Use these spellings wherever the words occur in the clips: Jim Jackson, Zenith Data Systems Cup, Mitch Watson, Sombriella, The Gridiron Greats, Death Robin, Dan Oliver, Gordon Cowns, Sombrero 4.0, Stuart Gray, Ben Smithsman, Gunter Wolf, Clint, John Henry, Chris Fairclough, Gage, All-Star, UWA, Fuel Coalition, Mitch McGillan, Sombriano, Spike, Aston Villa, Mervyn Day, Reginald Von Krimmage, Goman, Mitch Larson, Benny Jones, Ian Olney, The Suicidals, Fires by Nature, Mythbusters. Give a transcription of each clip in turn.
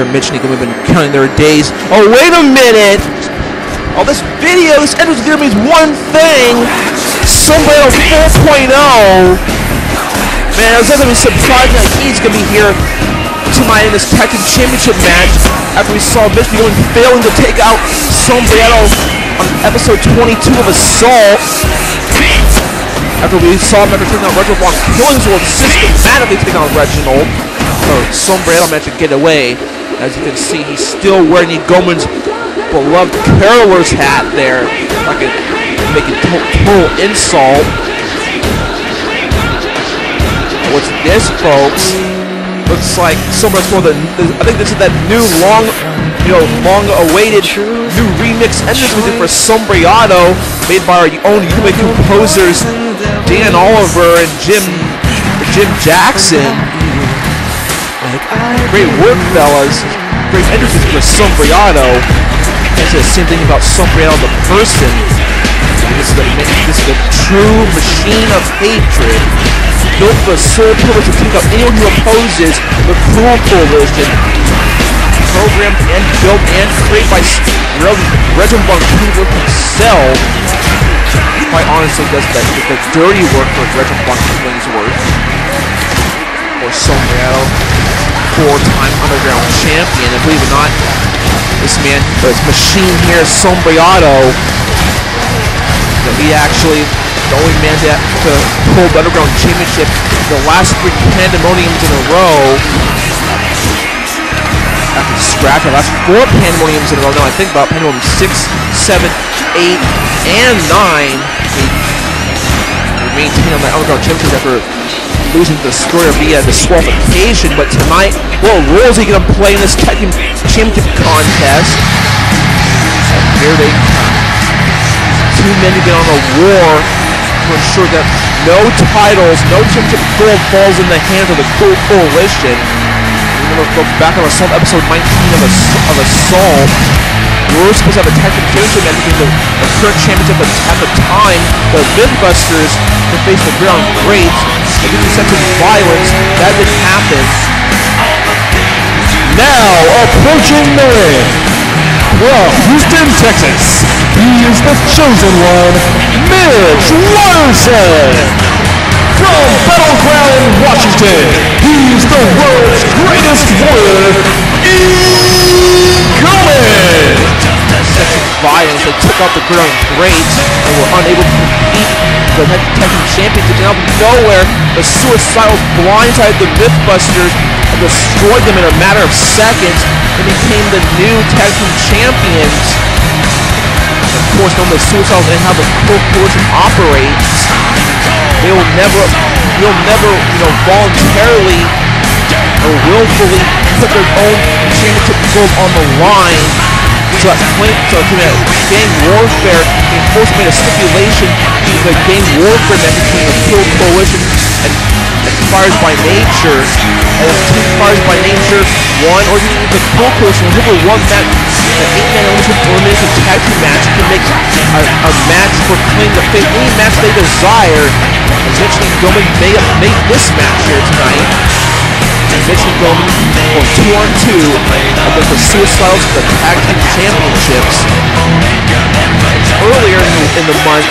sure Mitch and Eagleman have been counting their days. Oh, wait a minute! All this video, this entrance video means one thing! Sombrero 4.0! Man, I was definitely surprised that he's gonna be here tonight in this tag team championship match after we saw Mitch McGillan failing to take out Sombrero on episode 22 of Assault. After we saw him after taking out Reginald Von Krimmage, will systematically take out Reginald. Or Sombrero managed to get away. As you can see, he's still wearing Goman's beloved Caroler's hat there, like a, making total insult. What's this, folks? Looks like Sombrero for the. I think this is that new long, long-awaited new remix entrance we did for Sombriano, made by our own UWA composers Dan Oliver and Jim Jackson. Great work, fellas. Great entrances for Sombriano. I said the same thing about Sombriano the person. This is a true machine of hatred, built for the sole purpose to take out anyone who opposes the Fuel Coalition, programmed and built and created by Reginald Von Krimmage himself. Quite honestly, does that the dirty work for Reginald Von Krimmage's work, or Sombriano, four-time underground champion, and believe it or not, this man, this machine here, Sombriano, that he actually, the only man to pull the underground championship the last three pandemoniums in a row. After scratch, the last four pandemoniums in a row. Now I think about pandemonium 6, 7, 8, and 9. He maintained on that underground championship after losing the story of the disqualification, but tonight, what role is he going to play in this tag team championship contest? And here they come. Two men to get on a war to ensure that no titles, no championship gold falls in the hands of the Fuel Coalition. We're going to go back on Assault episode 19 of Assault. We're supposed to have a tag team championship match between the current championship at the time, the Mythbusters, to face the Gridiron Greats. If you sense of violence, that didn't happen. Now approaching the ring, from Houston, Texas, he is the chosen one, Mitch Larson. From Battleground, Washington, he's the world's greatest warrior, Goman. Violence that took out the Gridiron Greats and were unable to compete for the tag team championship. And out of nowhere, the Suicidals blindsided the Mythbusters and destroyed them in a matter of seconds and became the new tag team champions. And of course, knowing the Suicidals and how the Fuel Coalition operates, they will never voluntarily or willfully put their own championship goals on the line. So that Clint, Gang Warfare, and Force made a stipulation in the Gang Warfare match between the Fuel Coalition and Fires by Nature. And if two Fires by Nature won, or even the Fuel Coalition, whoever won that, the 8-man elimination tag team match can make a match for Clint to face any match they desire. And Mitch McGillan made this match here tonight. Mitch McGillan for 2-on-2 against the Suicidals for the Tag Team Championships. Earlier in the month,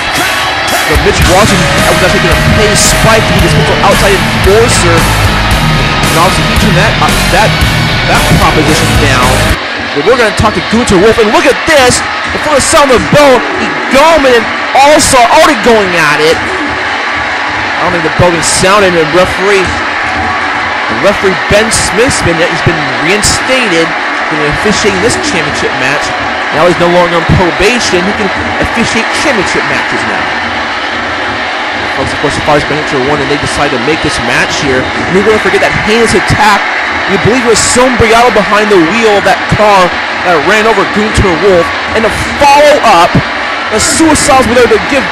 Mitch Watson was actually going to pay Spike to be this little outside enforcer, and obviously he turned that proposition down. But we're going to talk to Gunter Wolf, and look at this! Before the sound of the bell, Goman and All-Star already going at it. I don't think the bell even sounded, and referee Ben Smithsman, he's been reinstated in officiating this championship match. Now he's no longer on probation. He can officiate championship matches now. Folks, of course, the Fires by Nature won, and they decided to make this match here. And we're going to forget that heinous attack. We believe it was Sombriano behind the wheel of that car that ran over Gunter Wolf. And to follow up, the Suicidals were there to give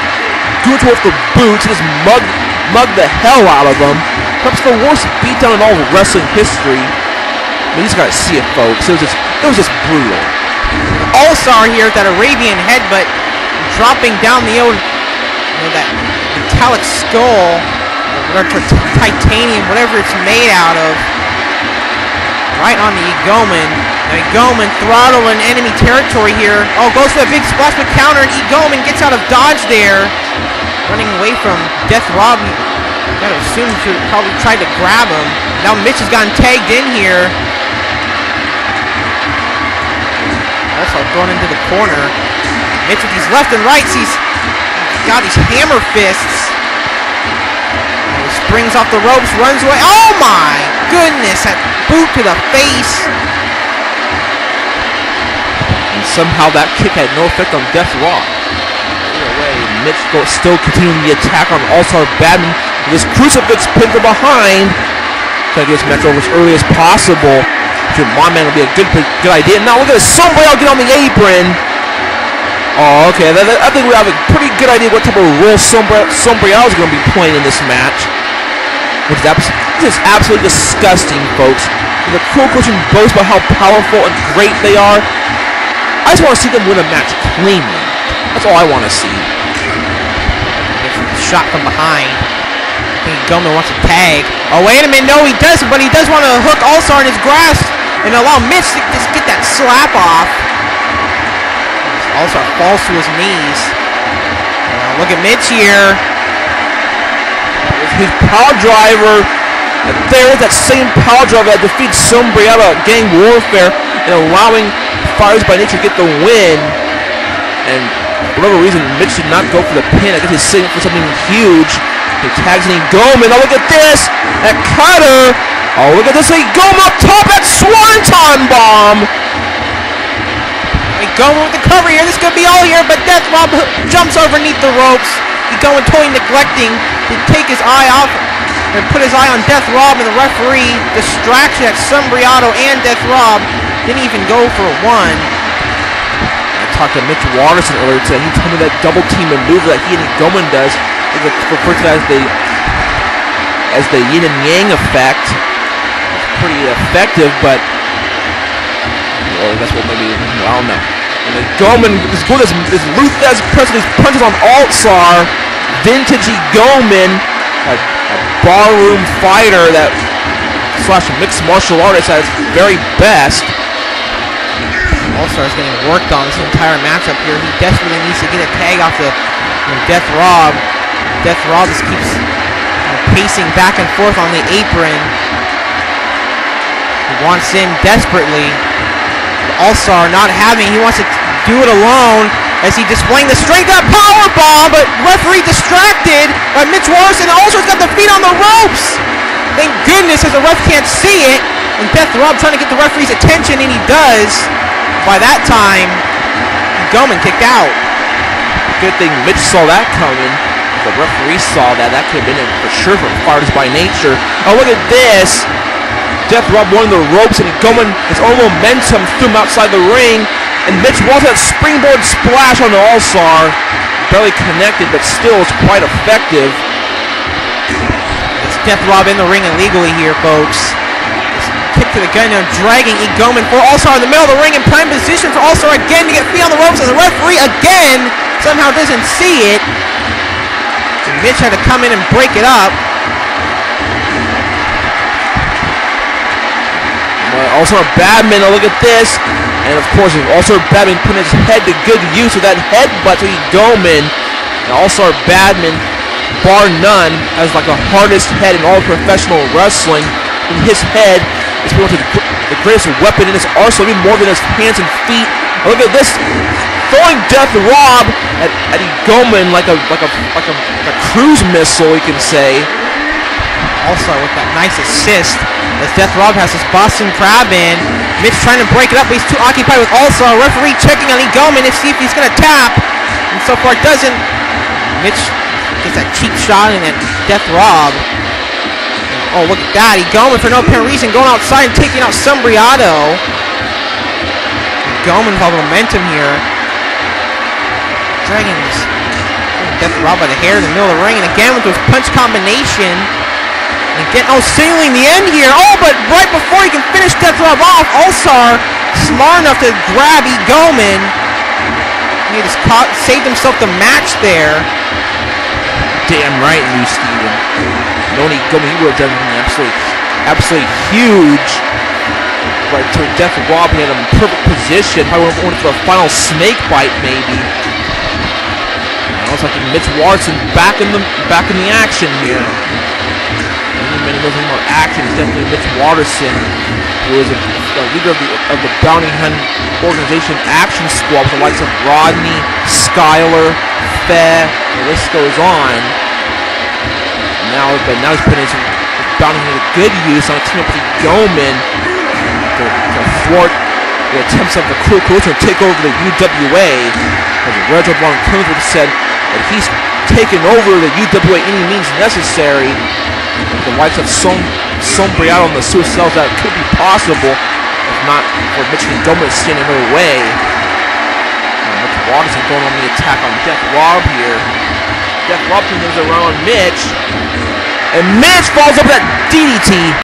Gunter Wolf the boots and just mug the hell out of him. Perhaps the worst beatdown in all of wrestling history. I mean, you just gotta see it, folks. It was just brutal. All-Star here with that Arabian headbutt, dropping down the old, that metallic skull, or titanium, whatever it's made out of. right on the Goman. And Goman throttling enemy territory here. Oh, goes for a big splash with counter, and Goman gets out of dodge there. Running away from Death Robin. Gotta assume he probably tried to grab him. Now Mitch has gotten tagged in here. Also thrown into the corner. Mitch with these left and rights. He's got these hammer fists. He springs off the ropes, runs away. Oh my goodness, that boot to the face. And somehow that kick had no effect on Death Robin. Mitch still continuing the attack on All-Star Badman. This crucifix pinned from behind. Trying to get this match over as early as possible. My man will be a good idea. Now look at Sombriella get on the apron. Oh, okay. I think we have a pretty good idea what type of role Sombriella is going to be playing in this match. Which is absolutely disgusting, folks. And the Fuel Coalition boasts about how powerful and great they are. I just want to see them win a match cleanly. That's all I want to see. Shot from behind. I think Goman wants to tag. Oh, wait a minute. No, he doesn't, but he does want to hook All-Star in his grasp and allow Mitch to just get that slap off. All-Star falls to his knees. Now look at Mitch here. His power driver. And there is that same power driver that defeats Sombriella at Gang Warfare and allowing Fires by Nature to get the win. And for whatever reason, Mitch did not go for the pin. I guess he's sitting for something huge. He tags in Goman. Oh, look at this! That cutter! Oh, look at this! He Goman up top! That swanton bomb! Hey, Goman with the cover here. This could be all here, but Death Rob jumps underneath the ropes. He Goman totally neglecting to take his eye off and put his eye on Death Rob, and the referee distraction at Sombriano and Death Rob. Didn't even go for one. Talked to Mitch Watson earlier today. He told me that double team maneuver that he and Goman does is referred to as the yin and yang effect. It's pretty effective, but well, that's what maybe I don't know. And then Goman is good as Luthes pressing his punches on All-Star, vintagey Goman, a barroom fighter that slash mixed martial artist at his very best. All-Star is getting worked on this entire matchup here. He desperately needs to get a tag off the Death Rob. Death Rob just keeps pacing back and forth on the apron. He wants in desperately. All-Star not having. He wants to do it alone as he displaying the straight up power bomb, but referee distracted by Mitch Watson. All-Star's got the feet on the ropes. Thank goodness, as the ref can't see it. And Death Rob trying to get the referee's attention, and he does. By that time, Goman kicked out. Good thing Mitch saw that coming. The referee saw that. That could have been in for sure for Fires by Nature. Oh, look at this. Death Rob won the ropes, and Goman, his own momentum, threw him outside the ring. And Mitch wants that springboard splash on the All-Star. Barely connected, but still it's quite effective. It's Death Rob in the ring illegally here, folks. Kick to the gun now, dragging Goman for All-Star in the middle of the ring in prime position for All-Star again to get feet on the ropes, and the referee again somehow doesn't see it. And Mitch had to come in and break it up. All-Star Badman, oh, look at this. And of course, All-Star Badman putting his head to good use with that headbutt to Goman. And All-Star Badman, bar none, has like the hardest head in all professional wrestling. In his head, it's one of the greatest weapon in his arsenal, even more than his hands and feet. Oh, look at this, throwing Death Rob at Goman like a cruise missile, you can say. Also with that nice assist, as Death Rob has his Boston Crab in. Mitch trying to break it up, but he's too occupied with All-Star. Referee checking on Goman to see if he's going to tap, and so far doesn't. Mitch gets that cheap shot in at Death Rob. Oh, look at that. Goman, for no apparent reason, going outside and taking out Sombriano. Goman with all the momentum here. Dragging this Death Rob by the hair in the middle of the ring. And again with those punch combination. And again, oh, sealing the end here. Oh, but right before he can finish Death Rob off, All-Star smart enough to grab Goman. And he just caught, saved himself the match there. Damn right, Lou Steven. Goman, he would have done absolutely huge. right to Death Robin had him in perfect position. Probably went for a final snake bite, maybe. Looks like Mitch Watson back in the action here. Many goes more action. It's definitely Mitch Watson, who is the leader of the Bounty Hunt organization action squad, with the likes of Rodney, Skyler, Fair, the list goes on. Now he's putting his Bounty Hunt a good use on a team up with Goman to thwart the attempts of the Fuel Coalition to take over the UWA. As Reginald Von Krimmage said that he's taken over the UWA any means necessary. The likes of Sombriano and the Suicidals, that could be possible if not for Mitch McGillan standing in the way. Mitch Watson going on the attack on Death Rob here. Death Rob moves around Mitch, and Mitch falls up that DDT.